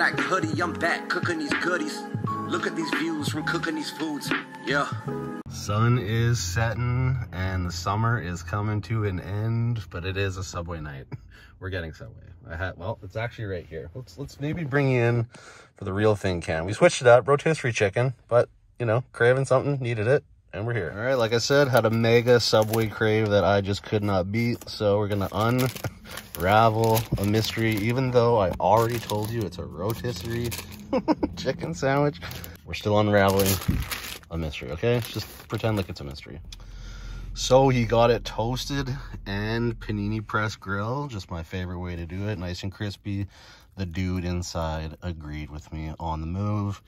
black hoodie, I'm back cooking these goodies. Look at these views from cooking these foods, yeah. Sun is setting and the summer is coming to an end, but it is a Subway night. We're getting Subway. Well, it's actually right here. Let's maybe bring you in for the real thing, Cam. We switched it up, rotisserie chicken, but you know, craving something, needed it, and we're here. All right, like I said, had a mega Subway crave that I just could not beat, so we're gonna unravel a mystery, even though I already told you it's a rotisserie chicken sandwich. We're still unraveling a mystery, okay? Just pretend like it's a mystery. So he got it toasted and panini press grill, just my favorite way to do it, nice and crispy. The dude inside agreed with me on the move,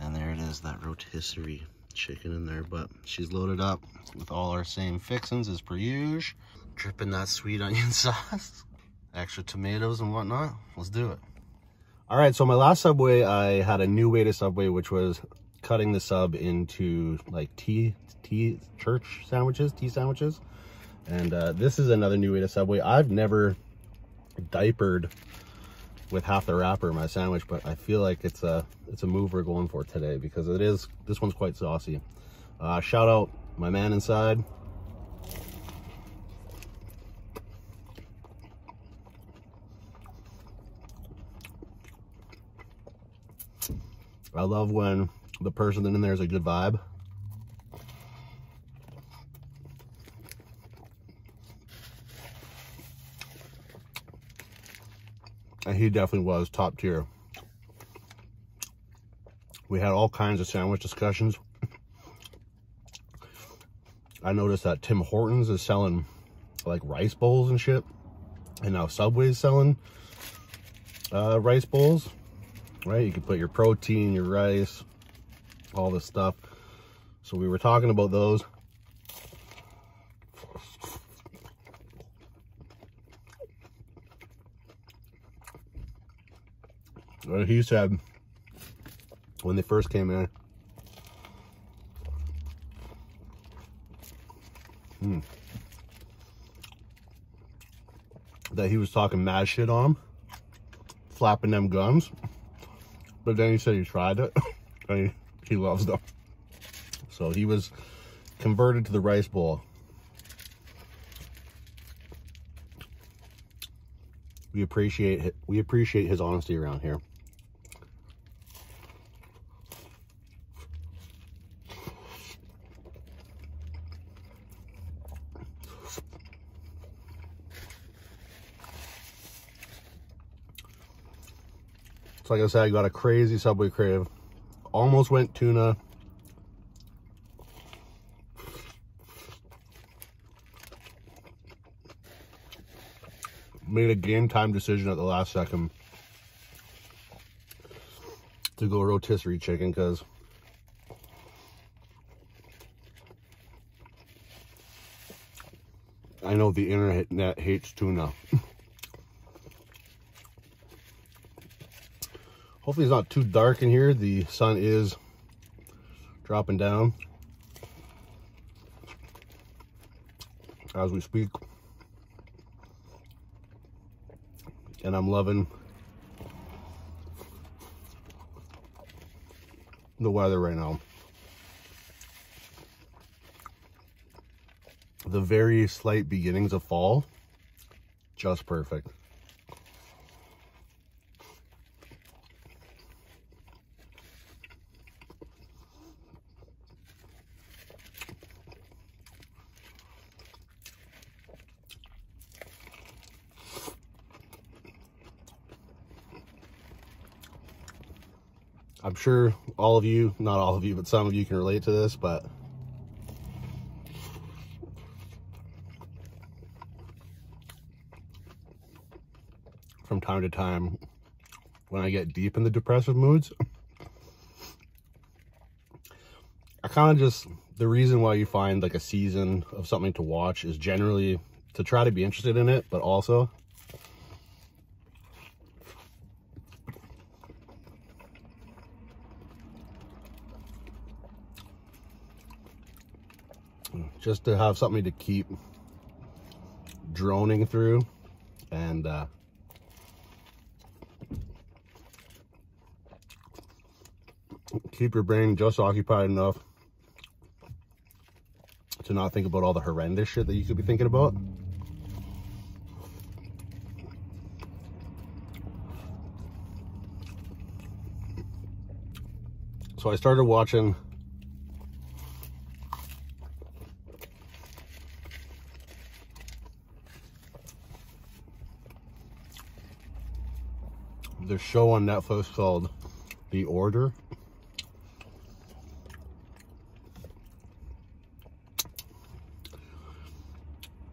and there it is, that rotisserie chicken in there. But she's loaded up with all our same fixings as per usual, dripping that sweet onion sauce, extra tomatoes and whatnot. Let's do it. All right, so my last Subway, I had a new way to Subway, which was cutting the sub into like tea sandwiches. And this is another new way to Subway. I've never diapered with half the wrapper in my sandwich, but I feel like it's a move we're going for today, because this one's quite saucy. Shout out my man inside. I love when the person in there is a good vibe. And he definitely was top tier. We had all kinds of sandwich discussions. I noticed that Tim Hortons is selling like rice bowls and shit. And now Subway's selling rice bowls, right? You can put your protein, your rice, all this stuff. So we were talking about those. He said when they first came in, that he was talking mad shit on them, flapping them gums, but then he said he tried it and he loves them. So he was converted to the rice bowl. We appreciate his honesty around here. So like I said, I got a crazy Subway crave. Almost went tuna. Made a game time decision at the last second to go rotisserie chicken, because I know the internet hates tuna. Hopefully it's not too dark in here. The sun is dropping down as we speak. And I'm loving the weather right now. The very slight beginnings of fall, just perfect. I'm sure all of you, not all of you, but some of you can relate to this, but from time to time, when I get deep in the depressive moods, I kind of just, the reason why you find like a season of something to watch is generally to try to be interested in it, but also just to have something to keep droning through and keep your brain just occupied enough to not think about all the horrendous shit that you could be thinking about. So I started watching this show on Netflix called The Order.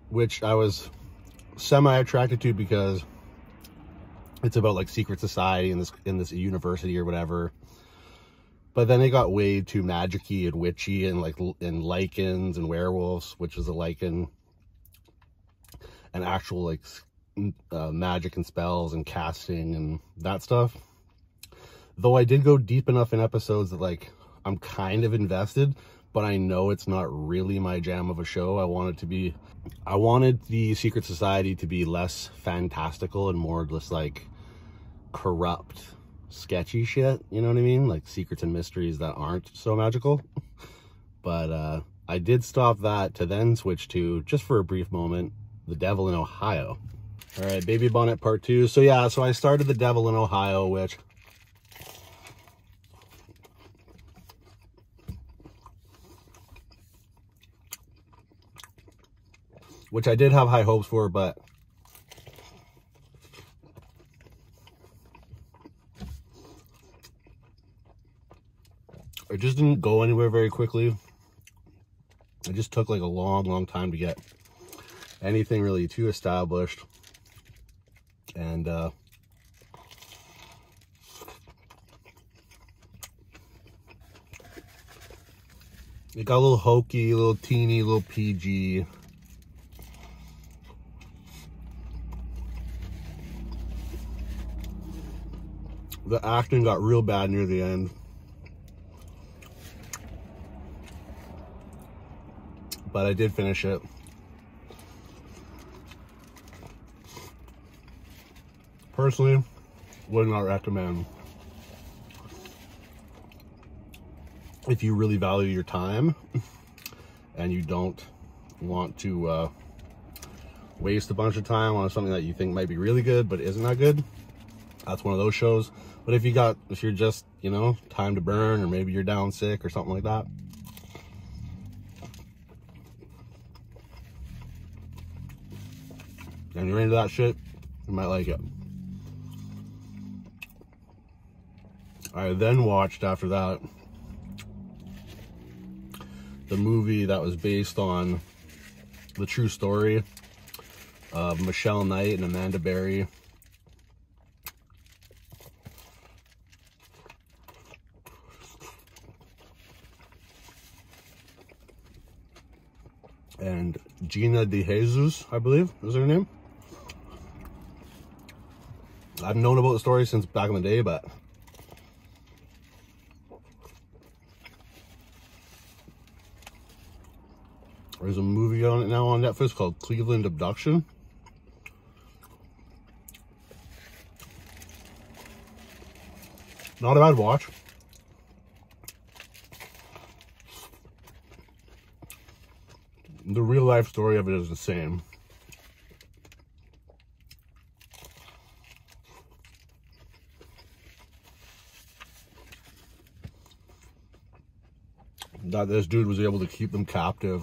Which I was semi-attracted to because it's about like secret society in this university or whatever. But then it got way too magic-y and witchy and lycans and werewolves, which is a lycan, and actual magic and spells and casting and that stuff. Though I did go deep enough in episodes that like I'm kind of invested, but I know it's not really my jam of a show. I wanted the secret society to be less fantastical and more just like corrupt, sketchy shit. You know what I mean? Like secrets and mysteries that aren't so magical. But I did stop that to then switch to, just for a brief moment, The Devil in Ohio. All right, Baby Bonnet Part 2. So yeah, so I started The Devil in Ohio, which... which I did have high hopes for, but it just didn't go anywhere very quickly. It just took like a long, long time to get anything really too established. And it got a little hokey, a little teeny, a little PG. The acting got real bad near the end. But I did finish it. Personally, would not recommend. If you really value your time and you don't want to waste a bunch of time on something that you think might be really good but isn't that good, that's one of those shows. But if you're just, you know, time to burn, or maybe you're down sick or something like that, and you're into that shit, you might like it. I then watched after that the movie that was based on the true story of Michelle Knight and Amanda Berry. And Gina De Jesus, I believe, is her name. I've known about the story since back in the day, but there's a movie on it now on Netflix called Cleveland Abduction. Not a bad watch. The real life story of it is the same. That this dude was able to keep them captive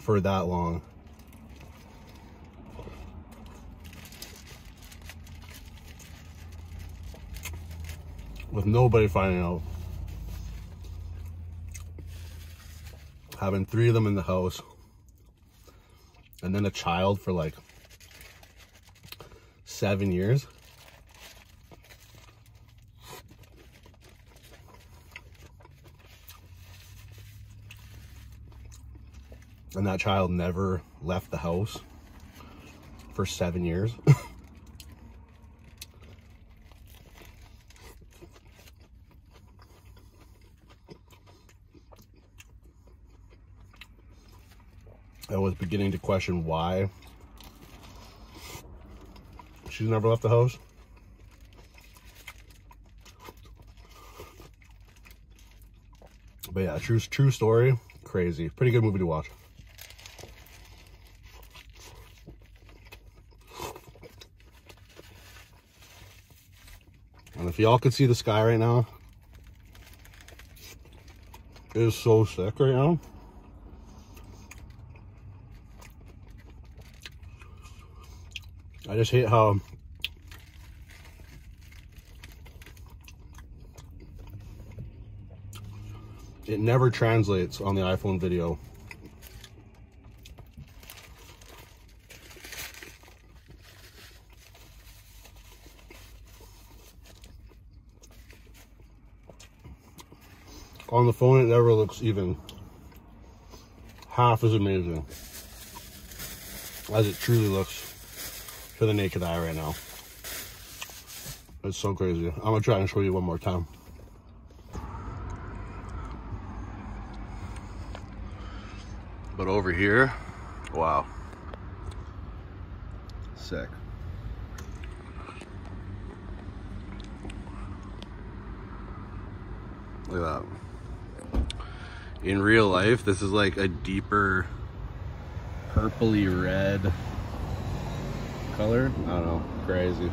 for that long. With nobody finding out. Having three of them in the house, and then a child for like 7 years. And that child never left the house for 7 years. I was beginning to question why she's never left the house. But yeah, true story. Crazy. Pretty good movie to watch. And if y'all could see the sky right now, it is so sick right now. I just hate how it never translates on the iPhone video. On the phone, it never looks even half as amazing as it truly looks to the naked eye right now. It's so crazy. I'm gonna try and show you one more time. But over here, wow. Sick. Look at that. In real life, this is like a deeper purpley red color. I don't know, crazy.